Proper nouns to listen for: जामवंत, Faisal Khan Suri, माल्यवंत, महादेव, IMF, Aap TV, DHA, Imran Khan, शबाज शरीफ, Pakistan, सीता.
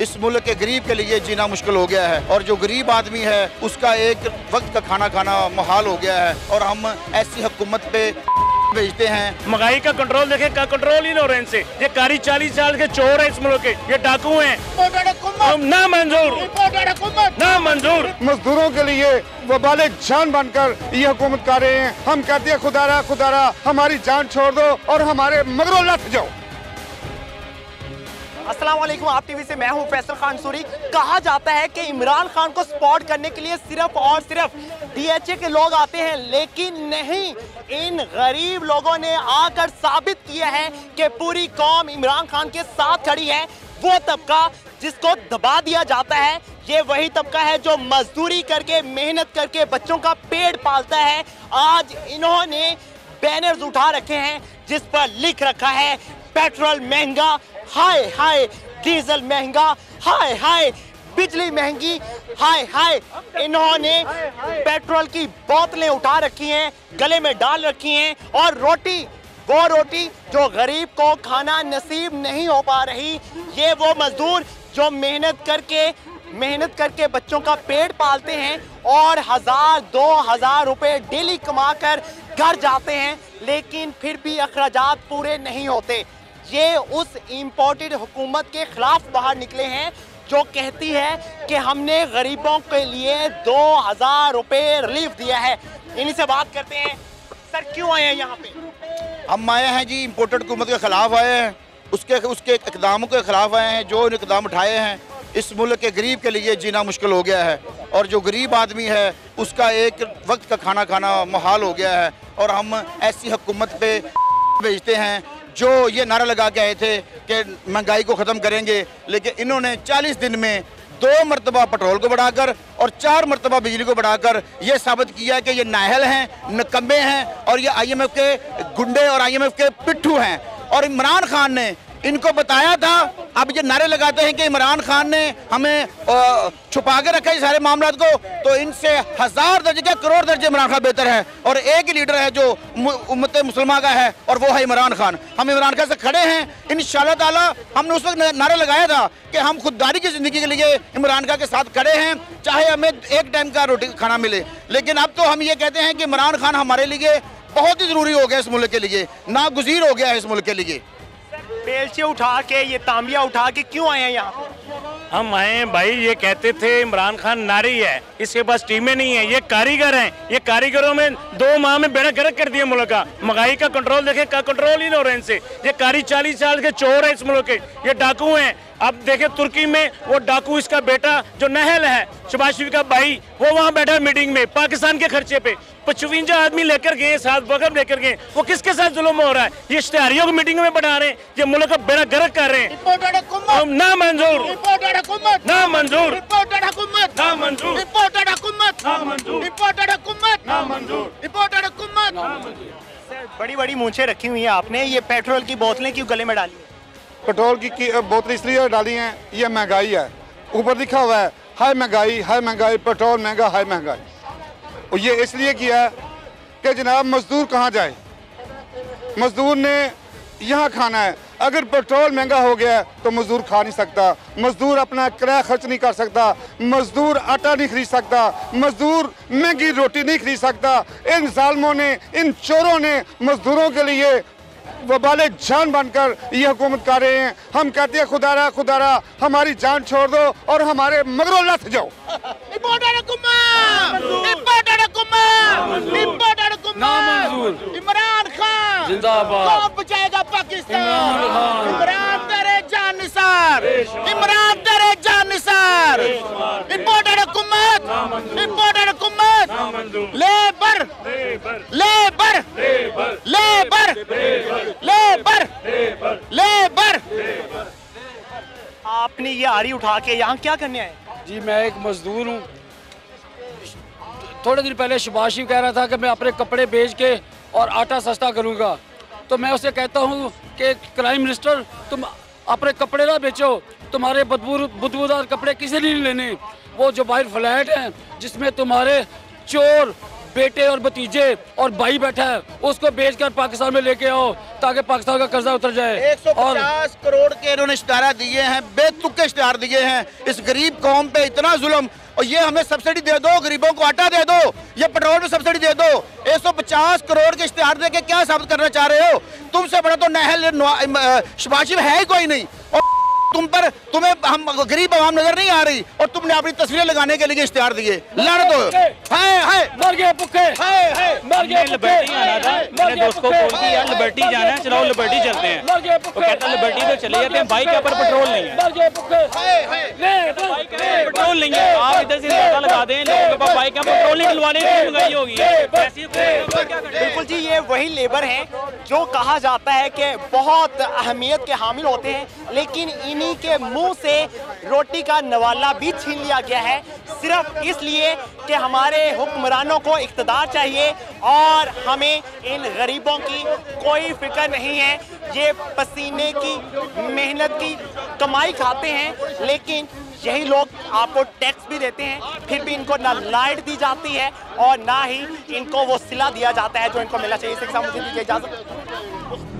इस मुल्क के गरीब के लिए जीना मुश्किल हो गया है और जो गरीब आदमी है उसका एक वक्त का खाना खाना मुहाल हो गया है। और हम ऐसी हुकूमत पे भेजते हैं। महंगाई का कंट्रोल देखें, का कंट्रोल ही न हो रहा है इनसे। ये कारी 40 साल के चोर है इस मुल्क के, ये डाकू हैं। ना मंजूर, ना मंजूर। मजदूरों के लिए वबाले जान बनकर ये हुकूमत कर रहे हैं। हम कहते हैं खुदारा खुदारा हमारी जान छोड़ दो और हमारे मगरों लथ जाओ। अस्सलामुअलैकुम, आप टीवी से मैं हूं फैसल खान सूरी। कहा जाता है कि इमरान खान को स्पॉट करने के लिए सिर्फ और सिर्फ DHA के लोग आते हैं, लेकिन नहीं, इन गरीब लोगों ने आकर साबित किया है कि पूरी कौम इमरान खान के साथ खड़ी है। वो तबका जिसको दबा दिया जाता है, ये वही तबका है जो मजदूरी करके, मेहनत करके बच्चों का पेट पालता है। आज इन्होंने बैनर्स उठा रखे हैं जिस पर लिख रखा है पेट्रोल महंगा, हाय हाय डीजल महंगा, हाय हाय बिजली महंगी, हाय हाय। इन्होंने पेट्रोल की बोतलें उठा रखी हैं, गले में डाल रखी हैं, और रोटी, वो रोटी जो गरीब को खाना नसीब नहीं हो पा रही, ये वो मजदूर जो मेहनत करके बच्चों का पेट पालते हैं और 1000-2000 रुपए डेली कमाकर घर जाते हैं, लेकिन फिर भी अखराजात पूरे नहीं होते। ये उस इम्पोर्टेड हुकूमत के खिलाफ बाहर निकले हैं जो कहती है कि हमने गरीबों के लिए 2000 रुपए रिलीफ दिया है। इन्हीं से बात करते हैं। सर, क्यों आए हैं यहाँ पे? हम आए हैं जी, इम्पोर्टेड हुकूमत के खिलाफ आए हैं, उसके इकदामों के खिलाफ आए हैं जो इकदाम उठाए हैं। इस मुल्क के गरीब के लिए जीना मुश्किल हो गया है और जो गरीब आदमी है उसका एक वक्त का खाना खाना मुहाल हो गया है। और हम ऐसी हुकूमत पे भेजते हैं जो ये नारा लगा के आए थे कि महंगाई को ख़त्म करेंगे, लेकिन इन्होंने 40 दिन में 2 मरतबा पेट्रोल को बढ़ाकर और 4 मरतबा बिजली को बढ़ाकर ये साबित किया कि ये नाहल हैं, नकम्बे हैं, और ये IMF के गुंडे और IMF के पिट्ठू हैं। और इमरान खान ने इनको बताया था। अब ये नारे लगाते हैं कि इमरान खान ने हमें छुपा के रखा है सारे मामलों को, तो इनसे 1000 दर्जे का करोड़ दर्जे इमरान खान बेहतर है। और एक ही लीडर है जो उम्मत मुसलमा का है और वो है इमरान खान। हम इमरान खान से खड़े हैं इंशाअल्लाह ताला। हमने उस वक्त नारा लगाया था कि हम खुददारी की ज़िंदगी के लिए इमरान खान के साथ खड़े हैं, चाहे हमें एक टाइम का रोटी खाना मिले। लेकिन अब तो हम ये कहते हैं कि इमरान खान हमारे लिए बहुत ही ज़रूरी हो गया, इस मुल्क के लिए नागुज़ीर हो गया है इस मुल्क के लिए। बेलचे उठा के, ये तांबिया उठा के क्यों आए हैं यहाँ? हम आए हैं भाई, ये कहते थे इमरान खान नारी है, इसके पास टीमें नहीं है, ये कारीगर हैं। ये कारीगरों में 2 माह में बेड़ा गर्क कर दिया मुल्क का। महंगाई का कंट्रोल देखें, का कंट्रोल ही न हो रहा है इनसे। ये कारी 40 साल के चोर है इस मुल्क के, ये डाकू हैं। अब देखें तुर्की में वो डाकू, इसका बेटा जो नहल है शबाज शरीफ का भाई, वो वहाँ बैठा मीटिंग में पाकिस्तान के खर्चे पे। 55 आदमी लेकर गए, 7 बगम लेकर गए। वो किसके साथ जुल्म हो रहा है? ये इश्तेहारियों को मीटिंग में बढ़ा रहे हैं, ये मुल्क का बेड़ा गर्क कर रहे हैं। ना मंजूर, ना मंजूर, ना मंजूर। बड़ी बड़ी मूंछें रखी हुई है आपने, ये पेट्रोल की बोतलें क्यों गले में डाली? पेट्रोल की बोतलें इसलिए डाली हैं, ये महंगाई है। ऊपर लिखा हुआ है हाय महंगाई, हाय महंगाई, पेट्रोल महंगा, हाय महंगाई। और ये इसलिए किया कि जनाब मजदूर कहाँ जाए? मजदूर ने यहाँ खाना है। अगर पेट्रोल महंगा हो गया तो मजदूर खा नहीं सकता, मजदूर अपना किराया खर्च नहीं कर सकता, मजदूर आटा नहीं खरीद सकता, मजदूर महंगी रोटी नहीं खरीद सकता। इन जालिमों ने, इन चोरों ने मजदूरों के लिए वबाले जान बनकर ये हुकूमत कर रहे हैं। हम कहते हैं खुदारा खुदारा हमारी जान छोड़ दो और हमारे मगरों लथ जाओ। इमरान खान जिंदाबाद, बचाएगा पाकिस्तान। इमरान तेरे जान निसार, इमरान तेरे जान निसार। इंपोर्टेड हुकूमत, इंपोर्टेड हुकूमत। Labour, labour, labour, labour, labour. आपने ये आरी उठा के यहाँ क्या करने आए? जी मैं एक मजदूर हूँ। थोड़े दिन पहले शबाज शरीफ कह रहा था कि मैं अपने कपड़े बेच के और आटा सस्ता करूंगा, तो मैं उसे कहता हूं कि क्राइम मिनिस्टर तुम अपने कपड़े ना बेचो, तुम्हारे बदबूदार कपड़े किसी नहीं लेने। वो जो बाहर फ्लैट हैं जिसमें तुम्हारे चोर बेटे और भतीजे और भाई बैठा है, उसको बेचकर पाकिस्तान में लेके आओ ताकि पाकिस्तान का कर्जा उतर जाए। 150 करोड़ के इन्होंने इश्तारा दिए हैं, बेतुके इश्तार दिए हैं इस गरीब कौम पे, इतना जुल्म। और ये हमें सब्सिडी दे दो, गरीबों को आटा दे दो, ये पेट्रोल में सब्सिडी दे दो। 150 करोड़ के इश्तिहार दे के क्या साबित करना चाह रहे हो? तुमसे बड़ा तो नहल शबाशिब है ही कोई नहीं, और तुम्हें हम गरीब आवाम नजर नहीं आ रही, और तुमने अपनी तस्वीरें लगाने के लिए इश्तिहार दिए। लड़ दो, पेट्रोल नहीं है, आप इधर से लगा दें, बाइक पेट्रोल नहीं डलवाने की महंगाई होगी। बिल्कुल जी, ये वही लेबर है जो कहा जाता है कि बहुत अहमियत के हामिल होते हैं, लेकिन इन्हीं के मुंह से रोटी का नवाला भी छीन लिया गया है, सिर्फ इसलिए कि हमारे हुक्मरानों को इख्तियार चाहिए और हमें इन गरीबों की कोई फिक्र नहीं है। ये पसीने की मेहनत की कमाई खाते हैं, लेकिन यही लोग आपको टैक्स भी देते हैं, फिर भी इनको ना लाइट दी जाती है और ना ही इनको वो सिला दिया जाता है जो इनको मिलना चाहिए। इसके साथ मुझे इजाज़त।